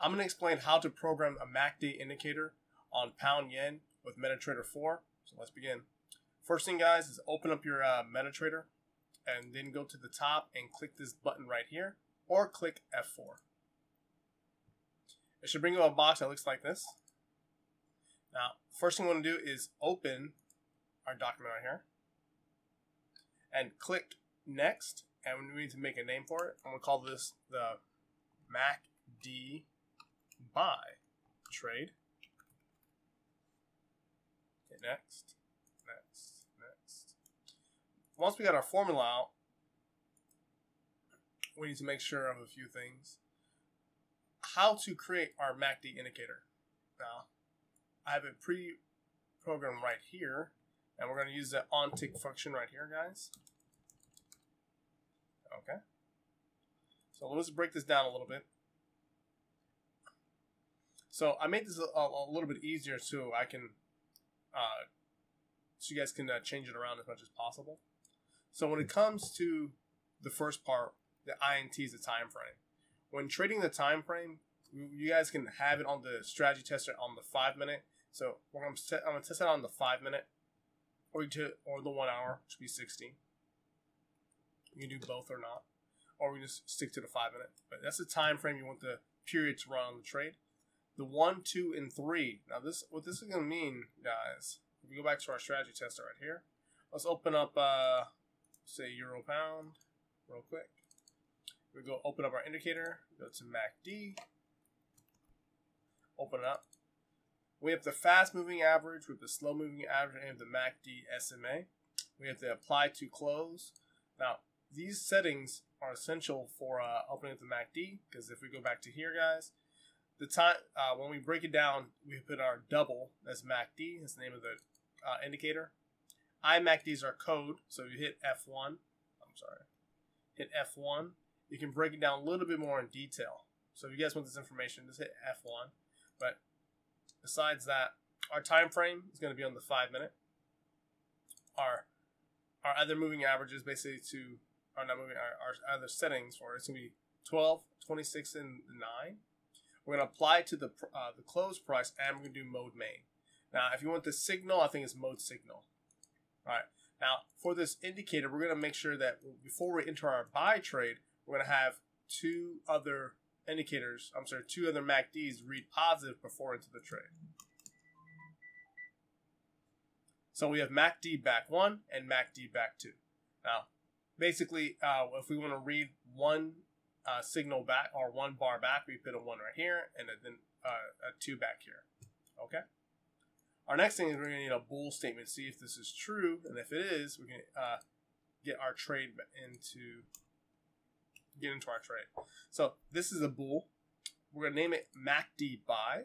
I'm going to explain how to program a MACD indicator on pound yen with MetaTrader 4. So let's begin. First thing, guys, is open up your MetaTrader and then go to the top and click this button right here or click F4. It should bring you a box that looks like this. Now, first thing we want to do is open our document right here and click Next. And we need to make a name for it. I'm going to call this the MACD buy trade. Okay, next. Once we got our formula out, we need to make sure of a few things. How to create our MACD indicator. Now, I have a pre-programmed right here, and we're going to use the onTick function right here, guys. Okay. So let's break this down a little bit. So I made this a little bit easier so I can, so you guys can change it around as much as possible. So when it comes to the first part, the INT is the time frame. When trading the time frame, you guys can have it on the strategy tester on the 5 minute. So I'm gonna test it on the 5 minute, or the 1 hour, which would be 60. You can do both or not, or we just stick to the 5 minute. But that's the time frame you want the period to run on the trade. The 1, 2, and 3. Now this, what this is gonna mean, guys. If we go back to our strategy tester right here, let's open up, say Euro Pound, real quick. We go open up our indicator. Go to MACD. Open it up. We have the fast moving average, we have the slow moving average, and the MACD SMA. We have the apply to close. Now, these settings are essential for opening up the MACD, because if we go back to here, guys, the time when we break it down, we put our double, that's MACD, that's the name of the indicator. IMACD is our code, so if you hit F1, hit F1, you can break it down a little bit more in detail. So if you guys want this information, just hit F1. But besides that, our time frame is going to be on the 5 minute. Our other moving averages basically to our other settings for it's going to be 12, 26, and 9. We're going to apply to the close price, and we're going to do mode main. Now, if you want the signal, I think it's mode signal. All right. Now, for this indicator, we're going to make sure that before we enter our buy trade, we're going to have two other indicators. I'm sorry, two other MACDs read positive before into the trade. So we have MACD back 1 and MACD back 2. Now, basically, if we want to read one signal back or one bar back, we put a 1 right here and then a 2 back here. Okay. Our next thing is we're going to need a bool statement. See if this is true, and if it is, we can get our trade into our trade. So this is a bool. We're going to name it MACD buy,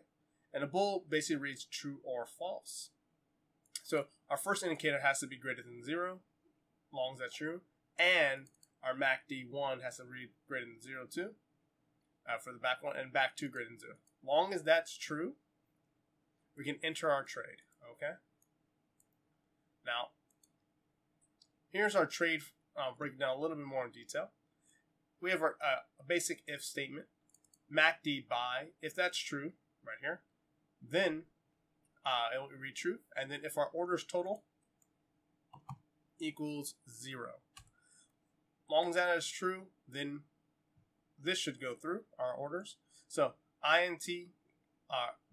and a bool basically reads true or false. So our first indicator has to be greater than 0, long as that's true, and our MACD 1 has to read greater than 0 too for the back 1, and back 2 greater than 0. Long as that's true, we can enter our trade. Okay. Now, here's our trade breaking down a little bit more in detail. We have our basic if statement, MACD buy. If that's true, right here, then it will read true. And then if our orders total equals 0. Long as that is true, then this should go through our orders. So INT,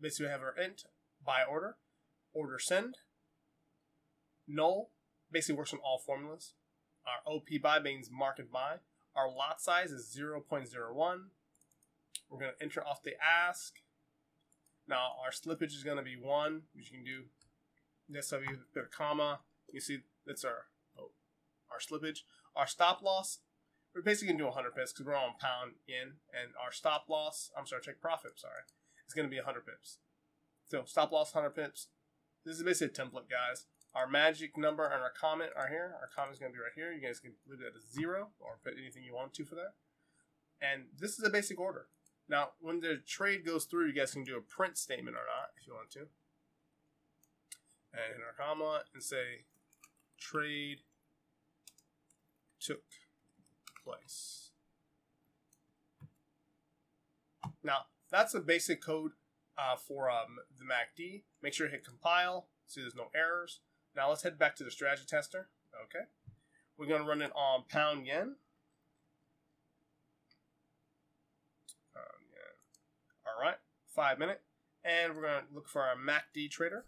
basically we have our int, buy order, order send, null, basically works on all formulas. Our OP buy means market buy. Our lot size is 0.01. We're going to enter off the ask. Now, our slippage is going to be 1, which you can do. That's how you put a comma. You see, that's our slippage. Our stop loss, we're basically going to do 100 pips because we're on pound yen. And our stop loss, take profit, it's going to be 100 pips. So, stop loss, 100 pips. This is basically a template, guys. Our magic number and our comment are here. Our comment is going to be right here. You guys can leave that as 0 or put anything you want to for that. And this is a basic order. Now, when the trade goes through, you guys can do a print statement or not if you want to. And hit our comma and say trade took place. Now, that's the basic code for the MACD. Make sure to hit compile. See, there's no errors. Now let's head back to the strategy tester. Okay. We're going to run it on pound yen. All right. 5 minute. And we're going to look for our MACD trader.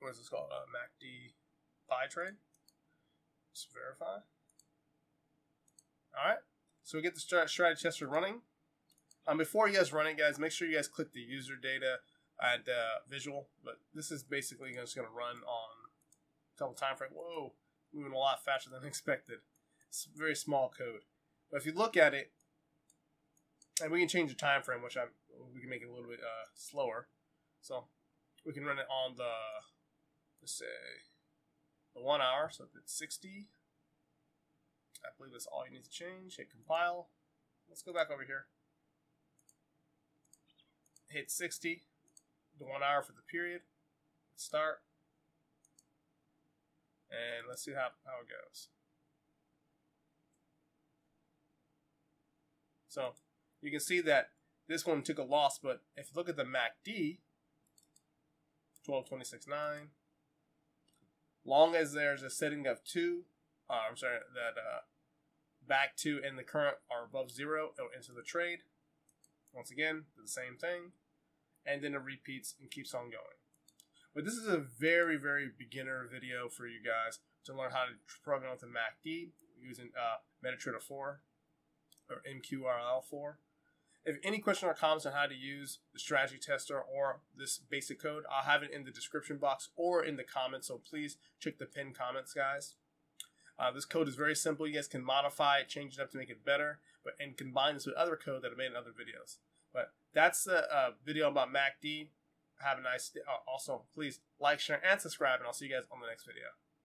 What is this called? MACD buy trade. Let's verify. All right. So we get the strategy tester running. Before you guys run it, guys, make sure you guys click the user data and visual. But this is basically just going to run on a couple time frame. Whoa, moving a lot faster than expected. It's very small code. But if you look at it, and we can change the time frame, which we can make it a little bit slower. So we can run it on the, let's say, the 1 hour. So if it's 60, I believe that's all you need to change. Hit compile. Let's go back over here. Hit 60, the 1 hour for the period. Let's start. And let's see how it goes. So you can see that this one took a loss, but if you look at the MACD, 1226.9. Long as there's a setting of back two and the current are above zero, it'll enter the trade. Once again, do the same thing. And then it repeats and keeps on going. But this is a very, very beginner video for you guys to learn how to program with the MACD using MetaTrader 4 or MQL 4. If any question or comments on how to use the strategy tester or this basic code, I'll have it in the description box or in the comments. So please check the pinned comments, guys. This code is very simple. You guys can modify it, change it up to make it better, and combine this with other code that I made in other videos. But that's the video about MACD. Have a nice day. Also, please like, share, and subscribe, and I'll see you guys on the next video.